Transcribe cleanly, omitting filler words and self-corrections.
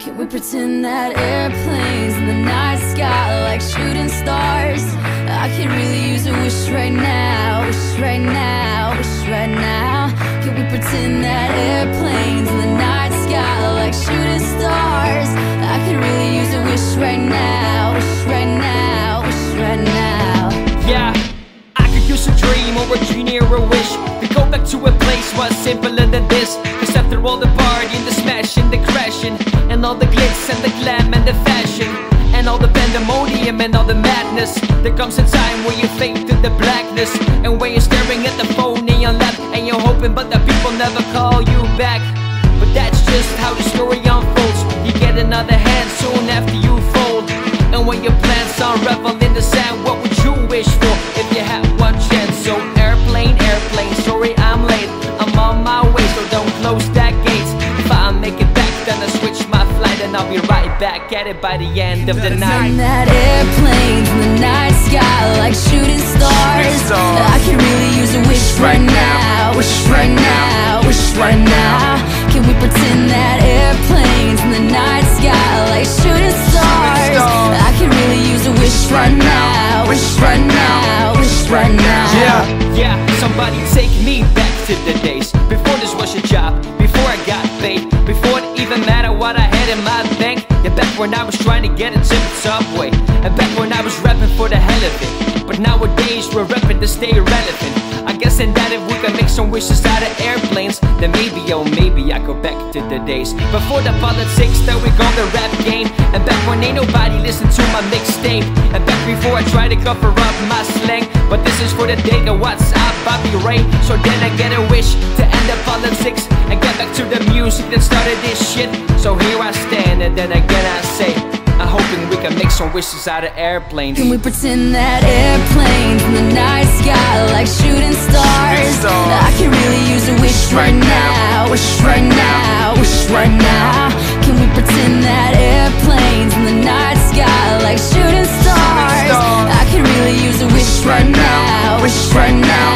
Can we pretend that airplanes in the night sky are like shooting stars? I could really use a wish right now, wish right now, wish right now. Can we pretend that airplanes in the night sky are like shooting stars? I could really use a wish right now, wish right now, wish right now. Yeah, I could use a dream or a genie or a wish to go back to a place was simpler than this. Cause after all the partying, the smashing, the crashing, and all the glitz and the glam and the fashion, and all the pandemonium and all the madness, there comes a time where you fade through the blackness, and when you're staring at the phone in your lap, and you're hoping but the people never call you back. But that's just how the story unfolds. You get another hand soon after you fold, and when your plans unravel in the sand, what would you wish for if you had one chance? So airplane, airplane, sorry I'm late, I'm on my way, so don't close that gates. If I make it back, then I switch my flight, and I'll be right back at it by the end of the night. That airplanes in the night sky like shooting stars. I can really use a wish right now, wish right now, wish right now. Can we pretend that airplanes in the night sky like shooting stars? I can really use a wish right now, wish right now, wish right now. Yeah, yeah, somebody take me back to the days before this was your job, before I got paid, before it even mattered what I had in my bank. Yeah, back when I was trying to get a tip at Subway, and back when I was rapping for the hell of it. But nowadays we're rapping to stay relevant. I guess in that if we can make some wishes out of airplanes, then maybe, oh maybe I go back to the days before the politics that we call the rap game, and back when ain't nobody listened to my mixtape, and back before I try to cover up my slang. But this is for the day that what's up Bobby Ray, so then I get a wish to end the politics and get back to the music that started this shit. So here I stand, and then again I say, I'm hoping we can make some wishes out of airplanes. Can we pretend that airplanes in the night sky like shooting stars? I can really use a wish right now, wish right now, wish right now. Can we pretend that airplanes in the night sky like shooting stars? I can really use a wish right now, wish right now.